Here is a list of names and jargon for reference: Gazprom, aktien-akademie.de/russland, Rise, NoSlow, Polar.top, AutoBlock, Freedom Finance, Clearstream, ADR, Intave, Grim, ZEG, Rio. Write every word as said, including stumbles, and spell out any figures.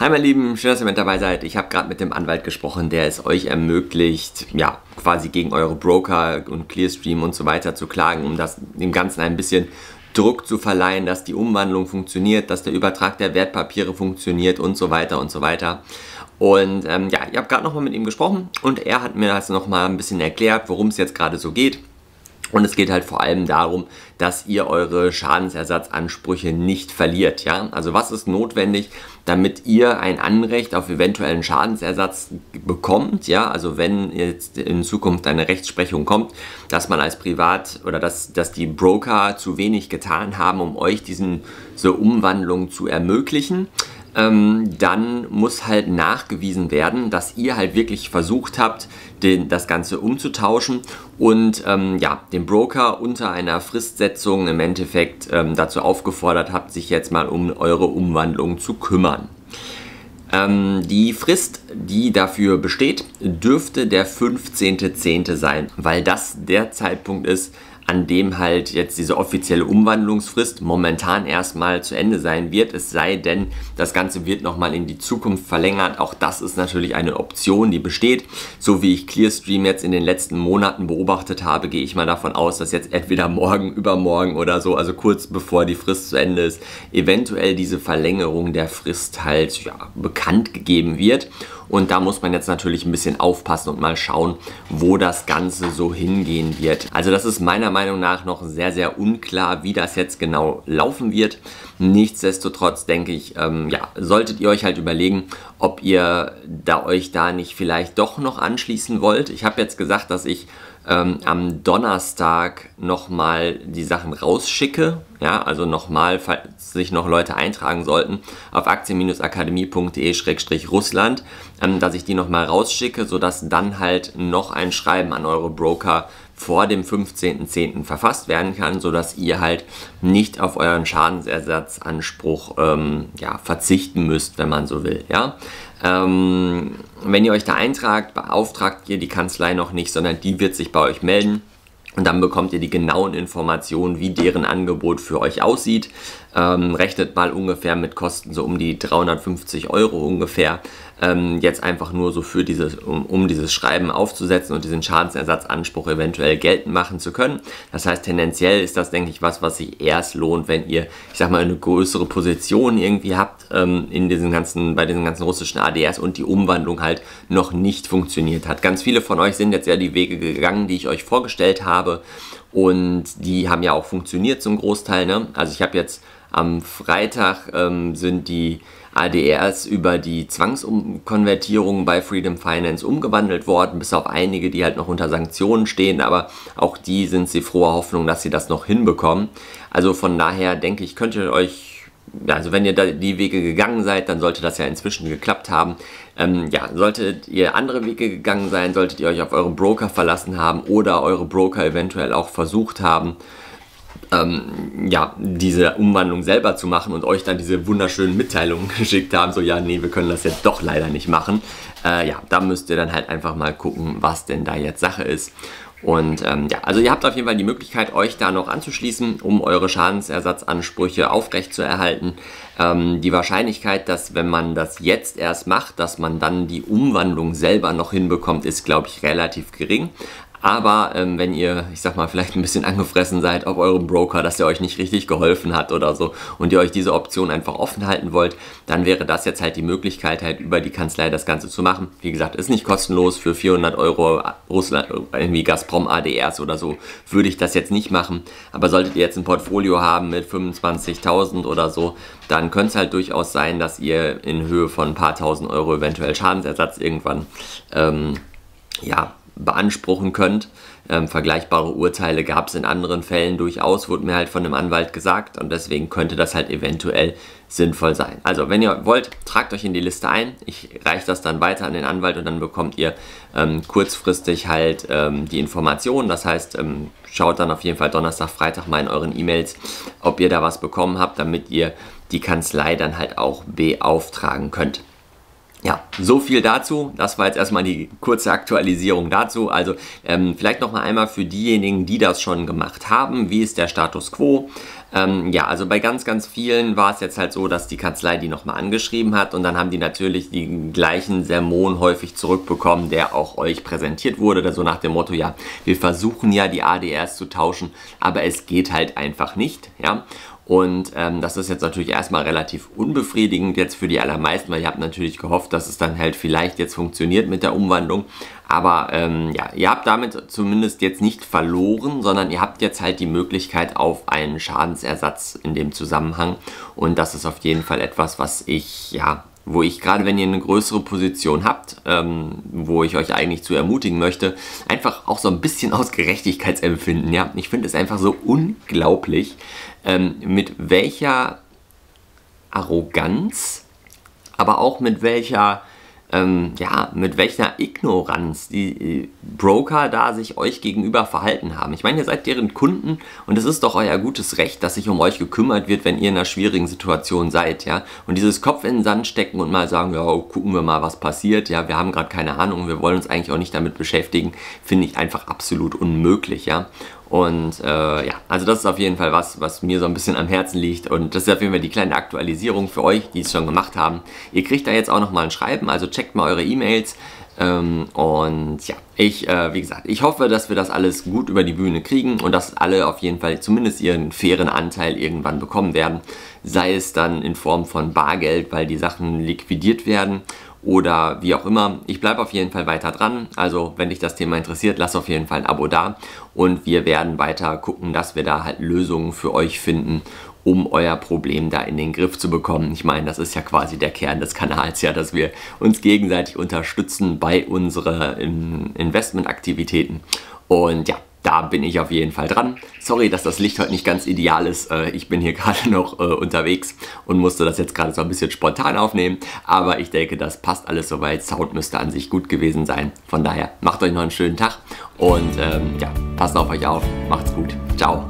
Hi meine Lieben, schön, dass ihr mit dabei seid. Ich habe gerade mit dem Anwalt gesprochen, der es euch ermöglicht, ja, quasi gegen eure Broker und Clearstream und so weiter zu klagen, um das dem Ganzen ein bisschen Druck zu verleihen, dass die Umwandlung funktioniert, dass der Übertrag der Wertpapiere funktioniert und so weiter und so weiter. Und ähm, ja, ich habe gerade nochmal mit ihm gesprochen und er hat mir das nochmal ein bisschen erklärt, worum es jetzt gerade so geht. Und es geht halt vor allem darum, dass ihr eure Schadensersatzansprüche nicht verliert. Ja? Also was ist notwendig, damit ihr ein Anrecht auf eventuellen Schadensersatz bekommt? Ja? Also wenn jetzt in Zukunft eine Rechtsprechung kommt, dass man als Privat oder dass, dass die Broker zu wenig getan haben, um euch diesen, diese Umwandlung zu ermöglichen, dann muss halt nachgewiesen werden, dass ihr halt wirklich versucht habt, den, das Ganze umzutauschen und ähm, ja, den Broker unter einer Fristsetzung im Endeffekt ähm, dazu aufgefordert habt, sich jetzt mal um eure Umwandlung zu kümmern. Ähm, die Frist, die dafür besteht, dürfte der fünfzehnte zehnte sein, weil das der Zeitpunkt ist, an dem halt jetzt diese offizielle Umwandlungsfrist momentan erstmal zu Ende sein wird, es sei denn, das Ganze wird nochmal in die Zukunft verlängert. Auch das ist natürlich eine Option, die besteht. So wie ich Clearstream jetzt in den letzten Monaten beobachtet habe, gehe ich mal davon aus, dass jetzt entweder morgen, übermorgen oder so, also kurz bevor die Frist zu Ende ist, eventuell diese Verlängerung der Frist halt ja, bekannt gegeben wird. Und da muss man jetzt natürlich ein bisschen aufpassen und mal schauen, wo das Ganze so hingehen wird. Also das ist meiner Meinung nach noch sehr, sehr unklar, wie das jetzt genau laufen wird. Nichtsdestotrotz denke ich, ähm, ja, solltet ihr euch halt überlegen, ob ihr da euch da nicht vielleicht doch noch anschließen wollt. Ich habe jetzt gesagt, dass ich ähm, am Donnerstag nochmal die Sachen rausschicke. Ja, also nochmal, falls sich noch Leute eintragen sollten, auf aktien-akademie punkt de Schrägstrich Russland, ähm, dass ich die nochmal rausschicke, sodass dann halt noch ein Schreiben an eure Broker vor dem fünfzehnten zehnten verfasst werden kann, sodass ihr halt nicht auf euren Schadensersatzanspruch ähm, ja, verzichten müsst, wenn man so will. Ja? Ähm, wenn ihr euch da eintragt, beauftragt ihr die Kanzlei noch nicht, sondern die wird sich bei euch melden. Und dann bekommt ihr die genauen Informationen, wie deren Angebot für euch aussieht. Ähm, rechnet mal ungefähr mit Kosten so um die dreihundertfünfzig Euro ungefähr. Ähm, jetzt einfach nur so für dieses, um, um dieses Schreiben aufzusetzen und diesen Schadensersatzanspruch eventuell geltend machen zu können. Das heißt, tendenziell ist das, denke ich, was, was sich erst lohnt, wenn ihr, ich sag mal, eine größere Position irgendwie habt ähm, in diesen ganzen, bei diesen ganzen russischen A D Rs und die Umwandlung halt noch nicht funktioniert hat. Ganz viele von euch sind jetzt ja die Wege gegangen, die ich euch vorgestellt habe. Und die haben ja auch funktioniert zum Großteil. Ne? Also ich habe jetzt am Freitag ähm, sind die A D Rs über die Zwangskonvertierung bei Freedom Finance umgewandelt worden, bis auf einige, die halt noch unter Sanktionen stehen, aber auch die sind sie froher Hoffnung, dass sie das noch hinbekommen. Also von daher denke ich, könnt ihr euch, also wenn ihr da die Wege gegangen seid, dann sollte das ja inzwischen geklappt haben. Ähm, ja, solltet ihr andere Wege gegangen sein, solltet ihr euch auf euren Broker verlassen haben oder eure Broker eventuell auch versucht haben, ähm, ja, diese Umwandlung selber zu machen und euch dann diese wunderschönen Mitteilungen geschickt haben, so ja, nee, wir können das jetzt doch leider nicht machen. Äh, ja, da müsst ihr dann halt einfach mal gucken, was denn da jetzt Sache ist. Und ähm, ja, also ihr habt auf jeden Fall die Möglichkeit, euch da noch anzuschließen, um eure Schadensersatzansprüche aufrechtzuerhalten. Ähm, die Wahrscheinlichkeit, dass wenn man das jetzt erst macht, dass man dann die Umwandlung selber noch hinbekommt, ist, glaube ich, relativ gering. Aber ähm, wenn ihr, ich sag mal, vielleicht ein bisschen angefressen seid auf eurem Broker, dass er euch nicht richtig geholfen hat oder so und ihr euch diese Option einfach offen halten wollt, dann wäre das jetzt halt die Möglichkeit, halt über die Kanzlei das Ganze zu machen. Wie gesagt, ist nicht kostenlos. Für vierhundert Euro Russland, irgendwie Gazprom A D Rs oder so, würde ich das jetzt nicht machen. Aber solltet ihr jetzt ein Portfolio haben mit fünfundzwanzigtausend oder so, dann könnte es halt durchaus sein, dass ihr in Höhe von ein paar tausend Euro eventuell Schadensersatz irgendwann, ähm, ja, beanspruchen könnt. Ähm, vergleichbare Urteile gab es in anderen Fällen durchaus, wurde mir halt von einem Anwalt gesagt und deswegen könnte das halt eventuell sinnvoll sein. Also wenn ihr wollt, tragt euch in die Liste ein. Ich reiche das dann weiter an den Anwalt und dann bekommt ihr ähm, kurzfristig halt ähm, die Informationen. Das heißt, ähm, schaut dann auf jeden Fall Donnerstag, Freitag mal in euren E-Mails, ob ihr da was bekommen habt, damit ihr die Kanzlei dann halt auch beauftragen könnt. Ja, so viel dazu. Das war jetzt erstmal die kurze Aktualisierung dazu. Also ähm, vielleicht nochmal einmal für diejenigen, die das schon gemacht haben. Wie ist der Status quo? Ähm, ja, also bei ganz, ganz vielen war es jetzt halt so, dass die Kanzlei die nochmal angeschrieben hat und dann haben die natürlich den gleichen Sermon häufig zurückbekommen, der auch euch präsentiert wurde. So also nach dem Motto, ja, wir versuchen ja die A D Rs zu tauschen, aber es geht halt einfach nicht, ja. Und ähm, das ist jetzt natürlich erstmal relativ unbefriedigend jetzt für die allermeisten, weil ihr habt natürlich gehofft, dass es dann halt vielleicht jetzt funktioniert mit der Umwandlung. Aber ähm, ja, ihr habt damit zumindest jetzt nicht verloren, sondern ihr habt jetzt halt die Möglichkeit auf einen Schadensersatz in dem Zusammenhang. Und das ist auf jeden Fall etwas, was ich, ja, wo ich gerade, wenn ihr eine größere Position habt, ähm, wo ich euch eigentlich zu ermutigen möchte, einfach auch so ein bisschen aus Gerechtigkeitsempfinden, ja. Ich finde es einfach so unglaublich, ähm, mit welcher Arroganz, aber auch mit welcher, ähm, ja, mit welcher Ignoranz die Broker da sich euch gegenüber verhalten haben. Ich meine, ihr seid deren Kunden und es ist doch euer gutes Recht, dass sich um euch gekümmert wird, wenn ihr in einer schwierigen Situation seid, ja. Und dieses Kopf in den Sand stecken und mal sagen, ja, gucken wir mal, was passiert, ja, wir haben gerade keine Ahnung, wir wollen uns eigentlich auch nicht damit beschäftigen, finde ich einfach absolut unmöglich, ja. Und äh, ja, also das ist auf jeden Fall was, was mir so ein bisschen am Herzen liegt und das ist auf jeden Fall die kleine Aktualisierung für euch, die es schon gemacht haben. Ihr kriegt da jetzt auch nochmal ein Schreiben, also checkt mal eure E-Mails. Und ja, ich, äh, wie gesagt, ich hoffe, dass wir das alles gut über die Bühne kriegen und dass alle auf jeden Fall zumindest ihren fairen Anteil irgendwann bekommen werden. Sei es dann in Form von Bargeld, weil die Sachen liquidiert werden oder wie auch immer. Ich bleibe auf jeden Fall weiter dran. Also, wenn dich das Thema interessiert, lass auf jeden Fall ein Abo da. Und wir werden weiter gucken, dass wir da halt Lösungen für euch finden, um euer Problem da in den Griff zu bekommen. Ich meine, das ist ja quasi der Kern des Kanals, ja, dass wir uns gegenseitig unterstützen bei unseren Investmentaktivitäten. Und ja, da bin ich auf jeden Fall dran. Sorry, dass das Licht heute nicht ganz ideal ist. Ich bin hier gerade noch unterwegs und musste das jetzt gerade so ein bisschen spontan aufnehmen. Aber ich denke, das passt alles soweit. Sound müsste an sich gut gewesen sein. Von daher, macht euch noch einen schönen Tag und ähm, ja, passt auf euch auf. Macht's gut. Ciao.